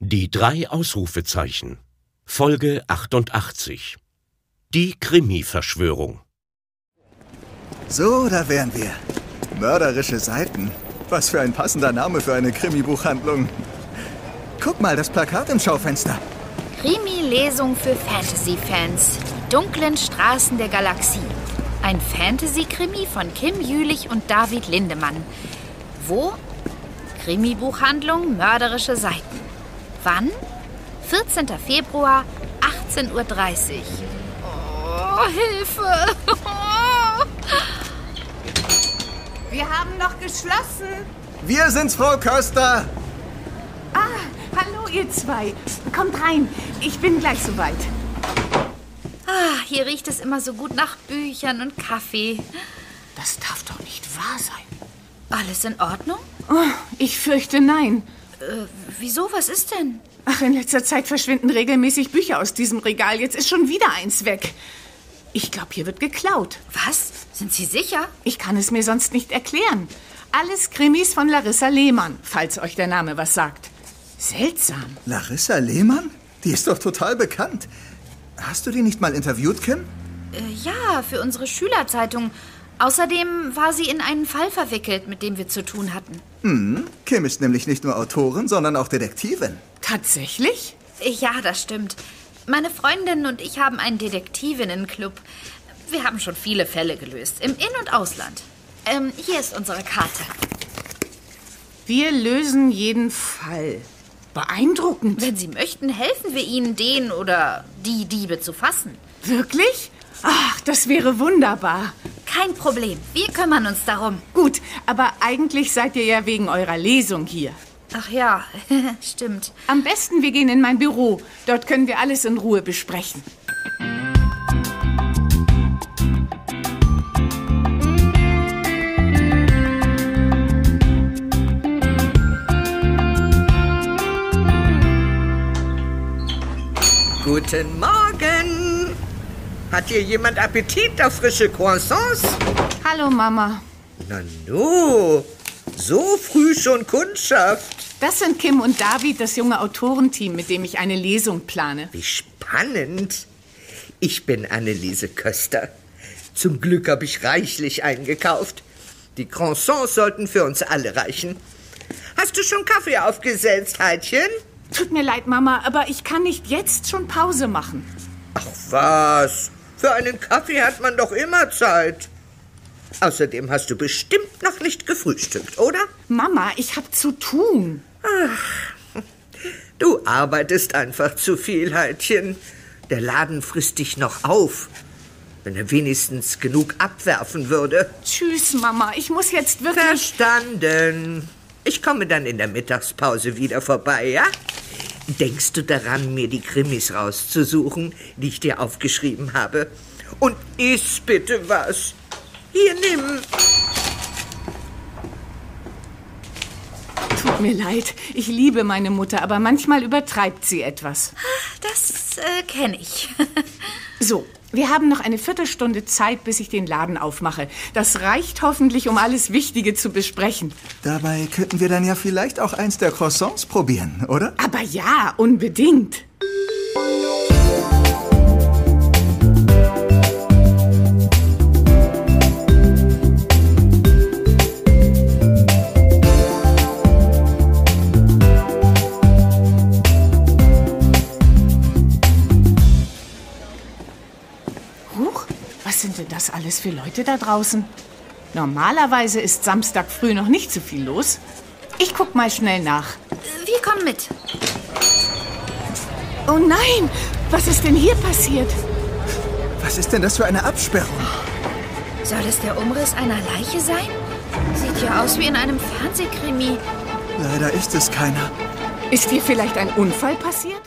Die drei Ausrufezeichen, Folge 88, die Krimi-Verschwörung. So, da wären wir. Mörderische Seiten. Was für ein passender Name für eine Krimi-Buchhandlung. Guck mal, das Plakat im Schaufenster. Krimi-Lesung für Fantasy-Fans. Die dunklen Straßen der Galaxie. Ein Fantasy-Krimi von Kim Jülich und David Lindemann. Wo? Krimi-Buchhandlung, Mörderische Seiten. Wann? 14. Februar, 18.30 Uhr. Oh, Hilfe! Wir haben noch geschlossen. Wir sind's, Frau Köster. Ah, hallo ihr zwei. Kommt rein, ich bin gleich soweit. Ah, hier riecht es immer so gut nach Büchern und Kaffee. Das darf doch nicht wahr sein. Alles in Ordnung? Oh, ich fürchte, nein. Wieso? Was ist denn? Ach, in letzter Zeit verschwinden regelmäßig Bücher aus diesem Regal. Jetzt ist schon wieder eins weg. Ich glaube, hier wird geklaut. Was? Sind Sie sicher? Ich kann es mir sonst nicht erklären. Alles Krimis von Larissa Lehmann, falls euch der Name was sagt. Seltsam. Larissa Lehmann? Die ist doch total bekannt. Hast du die nicht mal interviewt, Kim? Ja, für unsere Schülerzeitung. Außerdem war sie in einen Fall verwickelt, mit dem wir zu tun hatten. Hm, Kim ist nämlich nicht nur Autorin, sondern auch Detektivin. Tatsächlich? Ja, das stimmt. Meine Freundinnen und ich haben einen Detektivinnen-Club. Wir haben schon viele Fälle gelöst, im In- und Ausland. Hier ist unsere Karte. Wir lösen jeden Fall. Beeindruckend. Wenn Sie möchten, helfen wir Ihnen, den oder die Diebe zu fassen. Wirklich? Ach, das wäre wunderbar. Kein Problem, wir kümmern uns darum. Gut, aber eigentlich seid ihr ja wegen eurer Lesung hier. Ach ja, stimmt. Am besten, wir gehen in mein Büro. Dort können wir alles in Ruhe besprechen. Guten Morgen! Hat hier jemand Appetit auf frische Croissants? Hallo, Mama. Na nu, so früh schon Kundschaft. Das sind Kim und David, das junge Autorenteam, mit dem ich eine Lesung plane. Wie spannend. Ich bin Anneliese Köster. Zum Glück habe ich reichlich eingekauft. Die Croissants sollten für uns alle reichen. Hast du schon Kaffee aufgesetzt, Heidchen? Tut mir leid, Mama, aber ich kann nicht jetzt schon Pause machen. Ach was, für einen Kaffee hat man doch immer Zeit. Außerdem hast du bestimmt noch nicht gefrühstückt, oder? Mama, ich hab zu tun. Ach, du arbeitest einfach zu viel, Heidchen. Der Laden frisst dich noch auf. Wenn er wenigstens genug abwerfen würde. Tschüss, Mama, ich muss jetzt wirklich... Verstanden. Ich komme dann in der Mittagspause wieder vorbei, ja? Denkst du daran, mir die Krimis rauszusuchen, die ich dir aufgeschrieben habe? Und iss bitte was. Hier, nimm. Tut mir leid. Ich liebe meine Mutter, aber manchmal übertreibt sie etwas. Das kenne ich. So, wir haben noch eine Viertelstunde Zeit, bis ich den Laden aufmache. Das reicht hoffentlich, um alles Wichtige zu besprechen. Dabei könnten wir dann ja vielleicht auch eins der Croissants probieren, oder? Aber ja, unbedingt. Sind denn das alles für Leute da draußen? Normalerweise ist Samstag früh noch nicht so viel los. Ich guck mal schnell nach. Wir kommen mit. Oh nein! Was ist denn hier passiert? Was ist denn das für eine Absperrung? Soll es der Umriss einer Leiche sein? Sieht ja aus wie in einem Fernsehkrimi. Leider ist es keiner. Ist hier vielleicht ein Unfall passiert?